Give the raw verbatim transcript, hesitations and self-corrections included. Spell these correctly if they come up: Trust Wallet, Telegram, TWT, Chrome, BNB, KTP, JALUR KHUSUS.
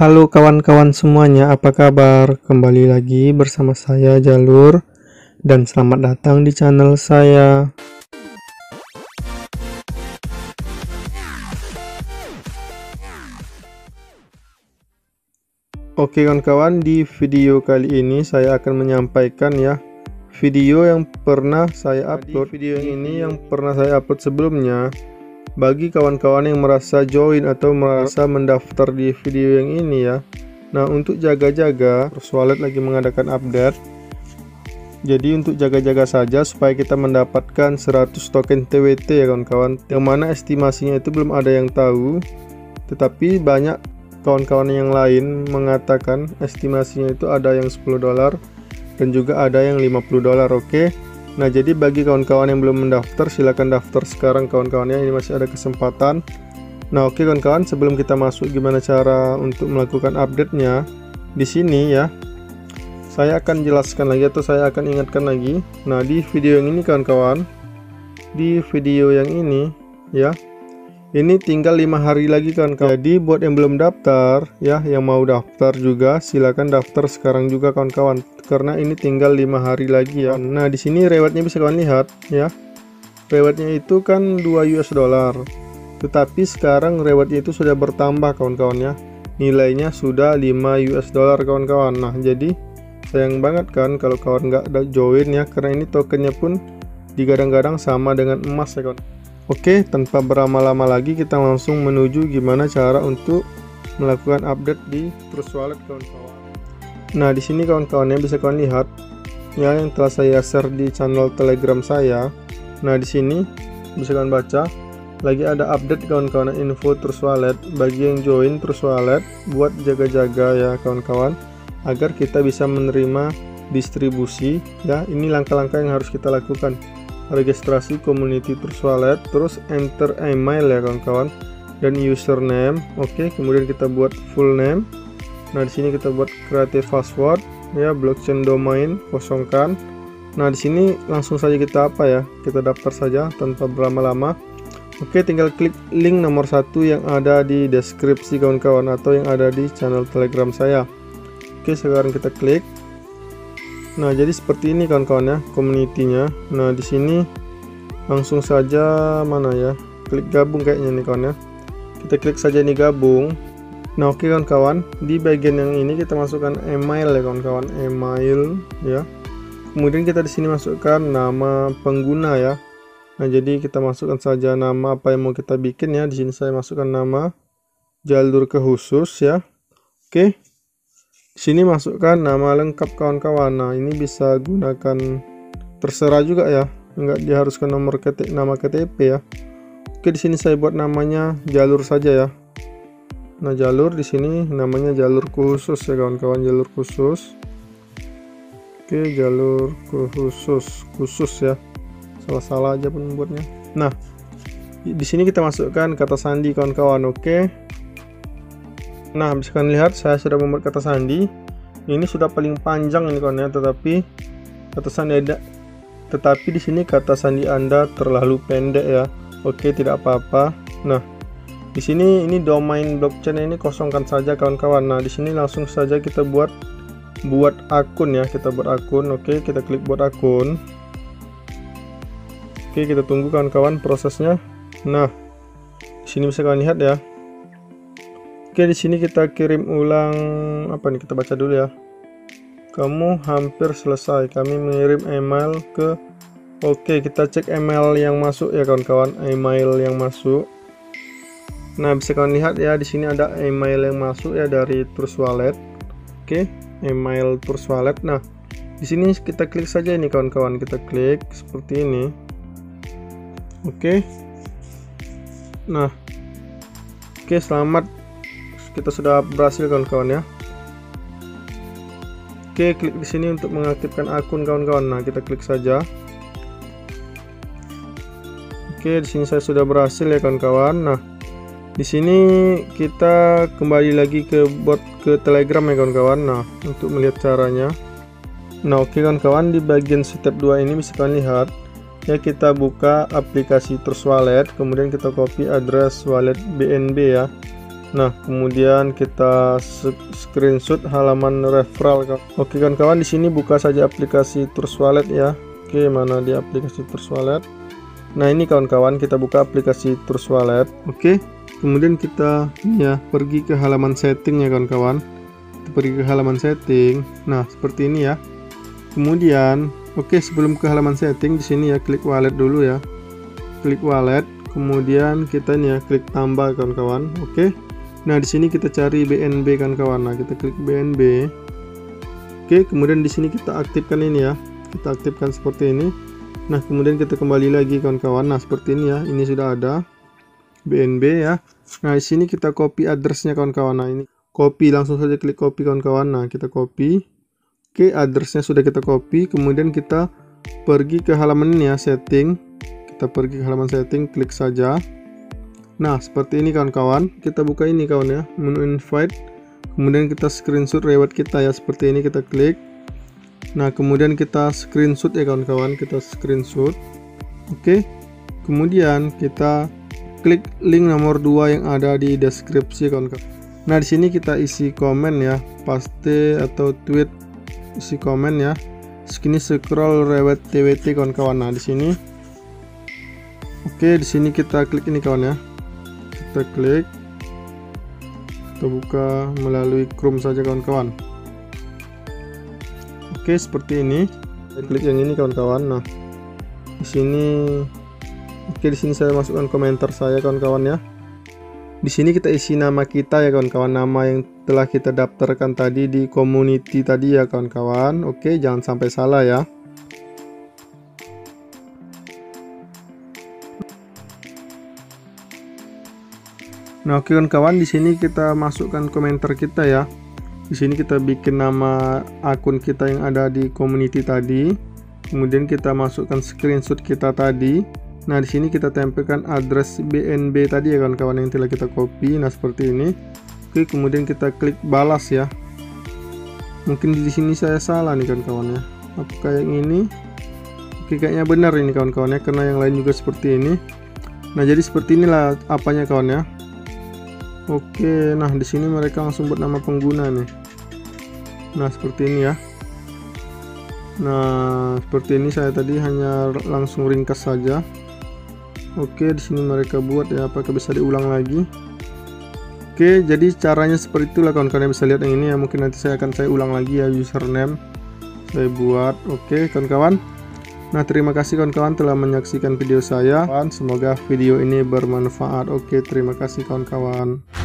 Halo kawan-kawan semuanya, apa kabar? Kembali lagi bersama saya Jalur dan selamat datang di channel saya. Oke kawan-kawan, di video kali ini saya akan menyampaikan ya video yang pernah saya upload. Jadi, video ini yang pernah saya upload sebelumnya. Bagi kawan-kawan yang merasa join atau merasa mendaftar di video yang ini ya. Nah, untuk jaga-jaga, Trust Wallet lagi mengadakan update. Jadi untuk jaga-jaga saja supaya kita mendapatkan seratus token T W T ya kawan-kawan. Yang mana estimasinya itu belum ada yang tahu. Tetapi banyak kawan-kawan yang lain mengatakan estimasinya itu ada yang sepuluh dolar dan juga ada yang lima puluh dolar. Oke. Nah, jadi bagi kawan-kawan yang belum mendaftar silakan daftar sekarang kawan-kawannya, ini masih ada kesempatan. Nah, oke kawan-kawan, sebelum kita masuk gimana cara untuk melakukan update-nya di sini ya. Saya akan jelaskan lagi atau saya akan ingatkan lagi. Nah, di video yang ini kawan-kawan. Di video yang ini ya. Ini tinggal lima hari lagi kawan-kawan. Jadi buat yang belum daftar ya, yang mau daftar juga silakan daftar sekarang juga kawan-kawan, karena ini tinggal lima hari lagi ya. Nah, di sini rewardnya bisa kawan lihat ya. Rewardnya itu kan dua U S dollar. Tetapi sekarang rewardnya itu sudah bertambah kawan-kawan ya. Nilainya sudah lima U S dollar kawan-kawan. Nah, jadi sayang banget kan kalau kawan nggak join ya, karena ini tokennya pun digadang-gadang sama dengan emas ya kawan. Oke, tanpa berlama-lama lagi kita langsung menuju gimana cara untuk melakukan update di Trust Wallet kawan-kawan. Nah, di sini kawan-kawannya bisa kawan lihat ya yang telah saya share di channel Telegram saya. Nah, di sini bisa kawan baca lagi ada update kawan-kawan, info Trust Wallet bagi yang join Trust Wallet buat jaga-jaga ya kawan-kawan agar kita bisa menerima distribusi ya. Ini langkah-langkah yang harus kita lakukan. Registrasi community Trust Wallet, terus enter email ya kawan-kawan dan username. Oke, kemudian kita buat full name. Nah, di sini kita buat creative password ya, blockchain domain, kosongkan. Nah, di sini langsung saja kita apa ya? Kita daftar saja tanpa berlama-lama. Oke, tinggal klik link nomor satu yang ada di deskripsi kawan-kawan atau yang ada di channel Telegram saya. Oke, sekarang kita klik. Nah, jadi seperti ini kawan-kawan ya community-nya. Nah, di sini langsung saja mana ya? Klik gabung kayaknya nih kawan ya. Kita klik saja nih gabung. Nah, oke kawan-kawan, di bagian yang ini kita masukkan email ya kawan-kawan, email ya. Kemudian kita di sini masukkan nama pengguna ya. Nah, jadi kita masukkan saja nama apa yang mau kita bikin ya. Di sini saya masukkan nama Jalur Khusus ya. Oke. Sini masukkan nama lengkap kawan-kawan. Nah, ini bisa gunakan terserah juga ya, enggak diharuskan nomor ketik nama K T P ya. Oke, di sini saya buat namanya Jalur saja ya. Nah, Jalur di sini namanya Jalur Khusus ya kawan-kawan, Jalur Khusus. Oke, Jalur Khusus, khusus ya. Salah-salah aja pun buatnya. Nah, di sini kita masukkan kata sandi kawan-kawan. Oke. Nah, bisa kalian lihat saya sudah membuat kata sandi. Ini sudah paling panjang ini kawan ya, tetapi kata sandi ada, tetapi di sini kata sandi Anda terlalu pendek ya. Oke, tidak apa-apa. Nah, di sini ini domain blockchain ini kosongkan saja kawan-kawan. Nah, di sini langsung saja kita buat buat akun ya, kita buat akun. Oke, kita klik buat akun. Oke, kita tunggu kawan-kawan prosesnya. Nah, di sini bisa kalian lihat ya. Oke, di sini kita kirim ulang apa nih, kita baca dulu ya. Kamu hampir selesai. Kami mengirim email ke. Oke, kita cek email yang masuk ya kawan-kawan, email yang masuk. Nah, bisa kalian lihat ya di sini ada email yang masuk ya dari Trust Wallet. Oke, email Trust Wallet. Nah, di sini kita klik saja ini kawan-kawan, kita klik seperti ini. Oke. Nah. Oke, selamat, kita sudah berhasil kawan-kawan ya. Oke, klik di sini untuk mengaktifkan akun kawan-kawan. Nah, kita klik saja. Oke, di sini saya sudah berhasil ya kawan-kawan. Nah, di sini kita kembali lagi ke bot ke Telegram ya kawan-kawan. Nah, untuk melihat caranya. Nah, oke kawan-kawan, di bagian step dua ini bisa kalian lihat ya, kita buka aplikasi Trust Wallet, kemudian kita copy address wallet B N B ya. Nah, kemudian kita screenshot halaman referral. Oke kawan-kawan, di sini buka saja aplikasi Trust Wallet ya. Oke, mana di aplikasi Trust Wallet? Nah, ini kawan-kawan, kita buka aplikasi Trust Wallet. Oke, kemudian kita ya pergi ke halaman setting ya kawan-kawan. Kita pergi ke halaman setting. Nah, seperti ini ya. Kemudian, oke, sebelum ke halaman setting di sini ya klik wallet dulu ya. Klik wallet, kemudian kita nih ya klik tambah kawan-kawan. Oke. Nah, di sini kita cari B N B kan kawan. Nah, kita klik B N B. Oke, kemudian di sini kita aktifkan ini ya. Kita aktifkan seperti ini. Nah, kemudian kita kembali lagi kawan-kawan. Nah, seperti ini ya. Ini sudah ada B N B ya. Nah, di sini kita copy address-nya kawan-kawan. Nah, ini copy, langsung saja klik copy kawan-kawan. Nah, kita copy. Oke, address-nya sudah kita copy. Kemudian kita pergi ke halaman ini ya, setting. Kita pergi ke halaman setting, klik saja. Nah, seperti ini kawan-kawan, kita buka ini kawan ya, menu invite. Kemudian kita screenshot reward kita ya, seperti ini kita klik. Nah, kemudian kita screenshot ya kawan-kawan, kita screenshot. Oke. Kemudian kita klik link nomor dua yang ada di deskripsi kawan-kawan. Nah, di sini kita isi komen ya, paste atau tweet, isi komen ya. Sini scroll reward T W T kawan-kawan. Nah, di sini. Oke, di sini kita klik ini kawan ya. Kita klik, kita buka melalui Chrome saja kawan-kawan. Oke, seperti ini. Kita klik yang ini kawan-kawan. Nah, di sini, oke, di sini saya masukkan komentar saya kawan-kawan ya. Di sini kita isi nama kita ya kawan-kawan, nama yang telah kita daftarkan tadi di community tadi ya kawan-kawan. Oke, jangan sampai salah ya. Nah, oke kawan-kawan, di sini kita masukkan komentar kita ya. Di sini kita bikin nama akun kita yang ada di community tadi. Kemudian kita masukkan screenshot kita tadi. Nah, di sini kita tempelkan address B N B tadi ya kawan-kawan yang telah kita copy. Nah, seperti ini. Oke, kemudian kita klik balas ya. Mungkin di sini saya salah nih kawan-kawan ya. Apakah yang ini? Oke, kayaknya benar ini kawan-kawan ya, karena yang lain juga seperti ini. Nah, jadi seperti inilah apanya kawan ya. Oke, nah di sini mereka langsung buat nama pengguna nih. Nah, seperti ini ya. Nah, seperti ini saya tadi hanya langsung ringkas saja. Oke, di sini mereka buat ya, apakah bisa diulang lagi? Oke, jadi caranya seperti itulah kawan-kawan, bisa lihat yang ini ya. Mungkin nanti saya akan saya ulang lagi ya, username saya buat. Oke, kawan-kawan. Nah, terima kasih kawan-kawan telah menyaksikan video saya. Semoga video ini bermanfaat. Oke, terima kasih kawan-kawan.